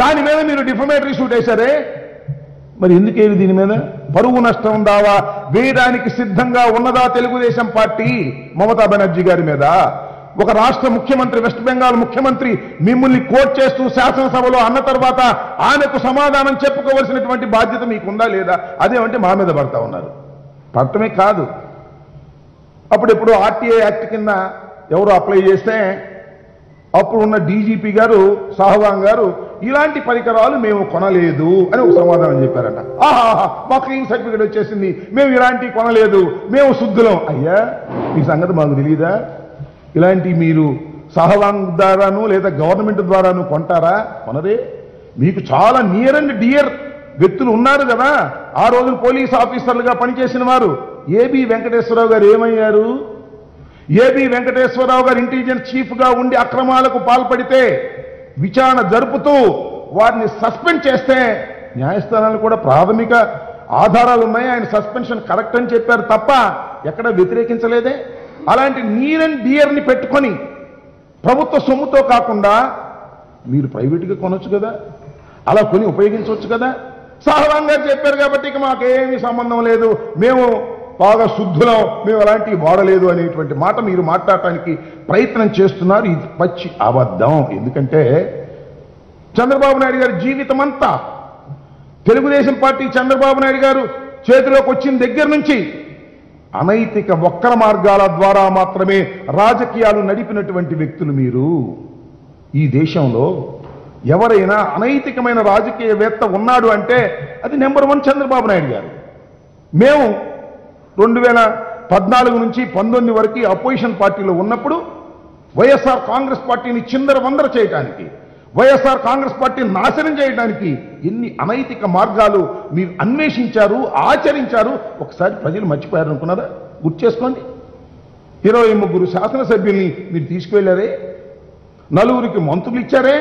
దాని మీద మీరు డిఫమేటరీ షూట్ చేశారే మరి ఎందుకేవి దీని మీద పరువు నష్టం దావా వేయడానికి సిద్ధంగా ఉన్నదా తెలుగుదేశం పార్టీ మమతా బెనర్జీ గారి మీద ఒక రాష్ట్ర ముఖ్యమంత్రి వెస్ట్ బెంగాల్ ముఖ్యమంత్రి మిమ్మల్ని కోట్ చేస్తూ శాసనసభలో అన్న తర్వాత ఆమెకు సమాధానం చెప్పుకోవాల్సినటువంటి బాధ్యత మీకుందా లేదా అదేమంటే మా మీద పడతా ఉన్నారు పట్టమే కాదు అప్పుడెప్పుడు ఆర్టీఐ యాక్ట్ కింద ఎవరు అప్లై చేస్తే అప్పుడు ఉన్న డీజీపీ గారు సాహవాంగ్ గారు ఇలాంటి పరికరాలు మేము కొనలేదు అని ఒక సమాధానం చెప్పారట ఆహాహా మా క్లీన్ సర్టిఫికేట్ వచ్చేసింది మేము ఇలాంటివి కొనలేదు మేము శుద్ధులం అయ్యా ఈ సంగతి మాకు తెలియదా ఇలాంటి మీరు సాహవాంగ్ ద్వారాను లేదా గవర్నమెంట్ ద్వారాను కొంటారా కొనరే మీకు చాలా నియర్ అండ్ డియర్ వ్యక్తులు ఉన్నారు కదా ఆ రోజు పోలీస్ ఆఫీసర్లుగా పనిచేసిన వారు ఏబి వెంకటేశ్వరరావు గారు ఏమయ్యారు ఏబి వెంకటేశ్వరరావు గారు ఇంటెలిజెన్స్ చీఫ్ గా ఉండి అక్రమాలకు పాల్పడితే విచారణ జరుపుతూ వారిని సస్పెండ్ చేస్తే న్యాయస్థానాలు కూడా ప్రాథమిక ఆధారాలు ఉన్నాయి ఆయన సస్పెన్షన్ కరెక్ట్ అని చెప్పారు తప్ప ఎక్కడ వ్యతిరేకించలేదే అలాంటి నీర్ అండ్ డియర్ ని పెట్టుకొని ప్రభుత్వ సొమ్ముతో కాకుండా మీరు ప్రైవేట్గా కొనొచ్చు కదా అలా కొని ఉపయోగించవచ్చు కదా సహజంగా చెప్పారు కాబట్టి ఇక మాకేమీ సంబంధం లేదు మేము బాగా శుద్ధులం మేము అలాంటివి వాడలేదు అనేటువంటి మాట మీరు మాట్లాడటానికి ప్రయత్నం చేస్తున్నారు ఇది పచ్చి అబద్ధం ఎందుకంటే చంద్రబాబు నాయుడు గారి జీవితం అంతా తెలుగుదేశం పార్టీ చంద్రబాబు నాయుడు గారు చేతిలోకి వచ్చిన దగ్గర నుంచి అనైతిక వక్ర మార్గాల ద్వారా మాత్రమే రాజకీయాలు నడిపినటువంటి వ్యక్తులు మీరు ఈ దేశంలో ఎవరైనా అనైతికమైన రాజకీయవేత్త ఉన్నాడు అంటే అది నెంబర్ 1 చంద్రబాబు నాయుడు గారు మేము 2014 నుంచి 19 వరకు అపోజిషన్ పార్టీలో ఉన్నప్పుడు వైఎస్ఆర్ కాంగ్రెస్ పార్టీని చిందరవందర చేయడానికి వైఎస్ఆర్ కాంగ్రెస్ పార్టీని నాశనం చేయడానికి ఎన్ని అనైతిక మార్గాలు మీరు అన్వేషించారు ఆచరించారు ఒకసారి ప్రజలు మర్చిపోయారు అనుకున్నారా గుర్తు చేసుకోండి 23 శాసనసభ్యుల్ని మీరు తీసుకువెళ్ళారే 4కి మంత్రులు ఇచ్చారే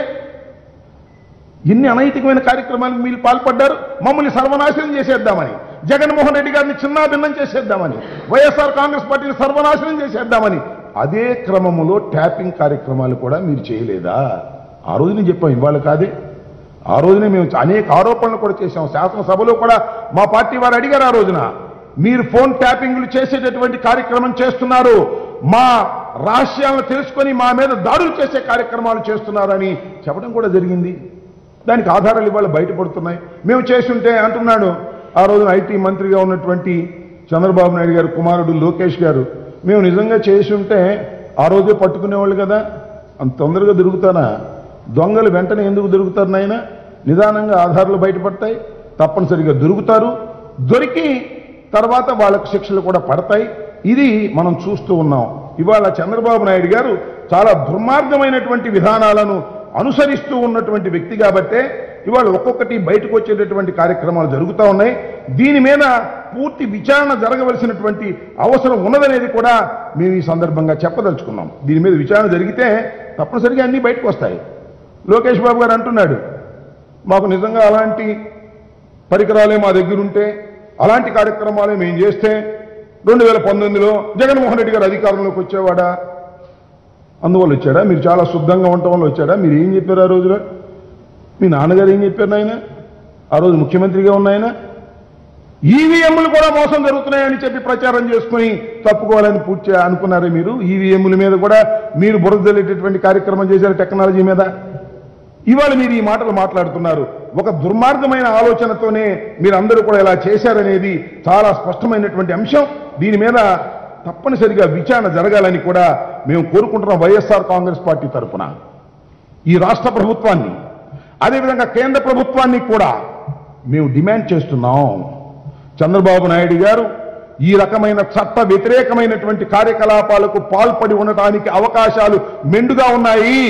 ఎన్ని అనైతికమైన కార్యక్రమాలకు మీరు పాల్పడ్డారు మమ్మల్ని సర్వనాశనం చేసేద్దామని జగన్మోహన్ రెడ్డి గారిని చిన్నాభిన్నం చేసేద్దామని వైఎస్ఆర్ కాంగ్రెస్ పార్టీని సర్వనాశనం చేసేద్దామని అదే క్రమంలో ట్యాపింగ్ కార్యక్రమాలు కూడా మీరు చేయలేదా ఆ రోజునే చెప్పాం ఇవాళ కాదే ఆ రోజునే మేము అనేక ఆరోపణలు కూడా చేశాం శాసనసభలో కూడా మా పార్టీ వారు అడిగారు ఆ రోజున మీరు ఫోన్ ట్యాపింగ్లు చేసేటటువంటి కార్యక్రమం చేస్తున్నారు మా రహస్యాలను తెలుసుకొని మా మీద దాడులు చేసే కార్యక్రమాలు చేస్తున్నారని చెప్పడం కూడా జరిగింది దానికి ఆధారాలు ఇవాళ బయటపడుతున్నాయి మేము చేస్తుంటే అంటున్నాడు ఆ రోజున ఐటీ మంత్రిగా ఉన్నటువంటి చంద్రబాబు నాయుడు గారు కుమారుడు లోకేష్ గారు మేము నిజంగా చేసి ఉంటే ఆ రోజే పట్టుకునేవాళ్ళు కదా అంత తొందరగా దొరుకుతానా దొంగలు వెంటనే ఎందుకు దొరుకుతారు నాయన నిదానంగా ఆధారాలు బయటపడతాయి తప్పనిసరిగా దొరుకుతారు దొరికి తర్వాత వాళ్ళకు శిక్షలు కూడా పడతాయి ఇది మనం చూస్తూ ఉన్నాం ఇవాళ చంద్రబాబు నాయుడు గారు చాలా దుర్మార్గమైనటువంటి విధానాలను అనుసరిస్తూ ఉన్నటువంటి వ్యక్తి కాబట్టే ఇవాళ ఒక్కొక్కటి బయటకు వచ్చేటటువంటి కార్యక్రమాలు జరుగుతూ ఉన్నాయి దీని మీద పూర్తి విచారణ జరగవలసినటువంటి అవసరం ఉన్నదనేది కూడా మేము ఈ సందర్భంగా చెప్పదలుచుకున్నాం దీని మీద విచారణ జరిగితే తప్పనిసరిగా అన్నీ బయటకు వస్తాయి లోకేష్ బాబు గారు అంటున్నాడు మాకు నిజంగా అలాంటి పరికరాలే మా దగ్గరుంటే అలాంటి కార్యక్రమాలే మేము చేస్తే 2019లో జగన్మోహన్ రెడ్డి గారు అధికారంలోకి వచ్చేవాడా అందువల్ల వచ్చాడా మీరు చాలా శుద్ధంగా ఉండటం వల్ల వచ్చాడా మీరు ఏం చెప్పారు ఆ రోజులో మీ నాన్నగారు ఏం చెప్పారు నాయన ఆ రోజు ముఖ్యమంత్రిగా ఉన్నాయన ఈవీఎంలు కూడా మోసం జరుగుతున్నాయని చెప్పి ప్రచారం చేసుకుని తప్పుకోవాలని పూర్తి అనుకున్నారే మీరు ఈవీఎంల మీద కూడా మీరు బురదలేటటువంటి కార్యక్రమం చేశారు టెక్నాలజీ మీద ఇవాళ మీరు ఈ మాటలు మాట్లాడుతున్నారు ఒక దుర్మార్గమైన ఆలోచనతోనే మీరందరూ కూడా ఇలా చేశారనేది చాలా స్పష్టమైనటువంటి అంశం దీని మీద తప్పనిసరిగా విచారణ జరగాలని కూడా మేము కోరుకుంటున్నాం వైఎస్ఆర్ కాంగ్రెస్ పార్టీ తరఫున ఈ రాష్ట్ర ప్రభుత్వాన్ని అదేవిధంగా కేంద్ర ప్రభుత్వాన్ని కూడా మేము డిమాండ్ చేస్తున్నాం చంద్రబాబు నాయుడు గారు ఈ రకమైన చట్ట వ్యతిరేకమైనటువంటి కార్యకలాపాలకు పాల్పడి ఉండటానికి అవకాశాలు మెండుగా ఉన్నాయి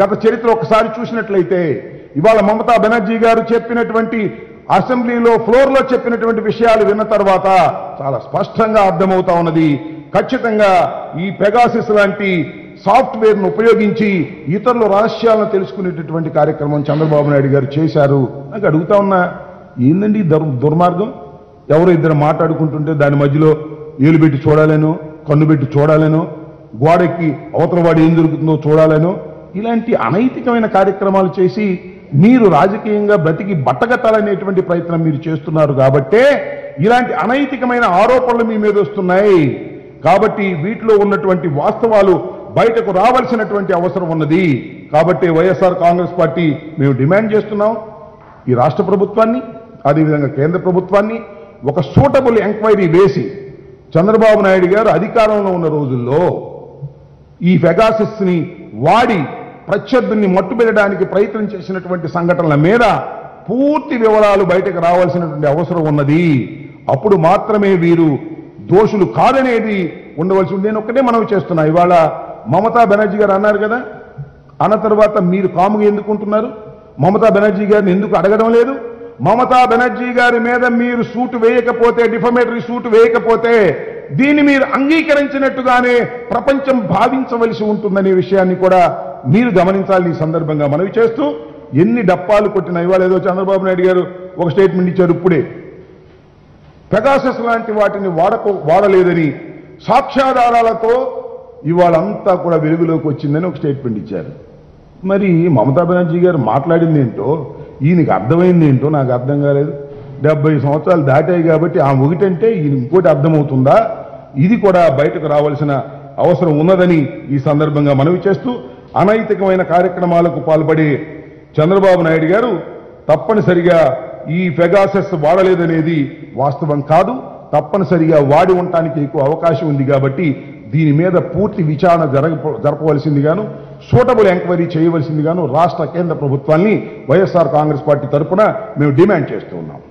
గత చరిత్ర ఒకసారి చూసినట్లయితే ఇవాళ మమతా బెనర్జీ గారు చెప్పినటువంటి అసెంబ్లీలో ఫ్లోర్లో చెప్పినటువంటి విషయాలు విన్న తర్వాత చాలా స్పష్టంగా అర్థమవుతా ఉన్నది ఖచ్చితంగా ఈ పెగాసిస్ లాంటి సాఫ్ట్వేర్ను ఉపయోగించి ఇతరుల రహస్యాలను తెలుసుకునేటటువంటి కార్యక్రమం చంద్రబాబు నాయుడు గారు చేశారు నాకు అడుగుతా ఉన్నా ఏందండి దుర్మార్గం ఎవరో ఇద్దరు మాట్లాడుకుంటుంటే దాని మధ్యలో ఏలు పెట్టి చూడాలేను కన్ను పెట్టి చూడాలేను గోడకి అవతల వాడు ఏం దొరుకుతుందో చూడాలేను ఇలాంటి అనైతికమైన కార్యక్రమాలు చేసి మీరు రాజకీయంగా బతికి బట్టగట్టాలనేటువంటి ప్రయత్నం మీరు చేస్తున్నారు కాబట్టి ఇలాంటి అనైతికమైన ఆరోపణలు మీ మీద వస్తున్నాయి కాబట్టి వీటిలో ఉన్నటువంటి వాస్తవాలు బయటకు రావాల్సినటువంటి అవసరం ఉన్నది కాబట్టి వైఎస్ఆర్ కాంగ్రెస్ పార్టీ మేము డిమాండ్ చేస్తున్నాం ఈ రాష్ట్ర ప్రభుత్వాన్ని అదే విధంగా కేంద్ర ప్రభుత్వాన్ని ఒక సూటబుల్ ఎంక్వైరీ వేసి చంద్రబాబు నాయుడు గారు అధికారంలో ఉన్న రోజుల్లో ఈ పెగాసస్ ని వాడి ప్రత్యర్థుల్ని మట్టుబెట్టడానికి ప్రయత్నం చేసినటువంటి సంఘటనల మీద పూర్తి వివరాలు బయటకు రావాల్సినటువంటి అవసరం ఉన్నది అప్పుడు మాత్రమే వీరు దోషులు కాదనేది ఉండవలసి ఉంది. నేను ఒక్కటే మనవి చేస్తున్నా, ఇవాళ మమతా బెనర్జీ గారు అన్నారు కదా, అన్న తర్వాత మీరు కాముగా ఎందుకుంటున్నారు? మమతా బెనర్జీ గారిని ఎందుకు అడగడం లేదు? మమతా బెనర్జీ గారి మీద మీరు సూటు వేయకపోతే, డిఫమేటరీ సూటు వేయకపోతే దీన్ని మీరు అంగీకరించినట్టుగానే ప్రపంచం భావించవలసి ఉంటుందనే విషయాన్ని కూడా మీరు గమనించాలని ఈ సందర్భంగా మనవి చేస్తూ, ఎన్ని డప్పాలు కొట్టినా ఇవాళ ఏదో చంద్రబాబు నాయుడు గారు ఒక స్టేట్మెంట్ ఇచ్చారు ఇప్పుడే, పెగాసస్ లాంటి వాటిని వాడలేదని సాక్ష్యాధారాలతో ఇవాళ అంతా కూడా వెలుగులోకి వచ్చిందని ఒక స్టేట్మెంట్ ఇచ్చారు. మరి మమతా బెనర్జీ గారు మాట్లాడింది ఏంటో, ఈయనకి అర్థమైంది ఏంటో నాకు అర్థం కాలేదు. 70 సంవత్సరాలు దాటాయి కాబట్టి ఆ ఒకటంటే ఈయన ఇంకోటి అర్థమవుతుందా? ఇది కూడా బయటకు రావాల్సిన అవసరం ఉన్నదని ఈ సందర్భంగా మనవి చేస్తూ, అనైతికమైన కార్యక్రమాలకు పాల్పడే చంద్రబాబు నాయుడు గారు తప్పనిసరిగా ఈ పెగాసస్ వాడలేదనేది వాస్తవం కాదు, తప్పనిసరిగా వాడి ఉండటానికి ఎక్కువ అవకాశం ఉంది కాబట్టి దీని మీద పూర్తి విచారణ జరపవలసిందిగాను సూటబుల్ ఎంక్వైరీ చేయవలసిందిగాను రాష్ట్ర కేంద్ర ప్రభుత్వాన్ని వైఎస్ఆర్ కాంగ్రెస్ పార్టీ తరఫున మేము డిమాండ్ చేస్తూ ఉన్నాం.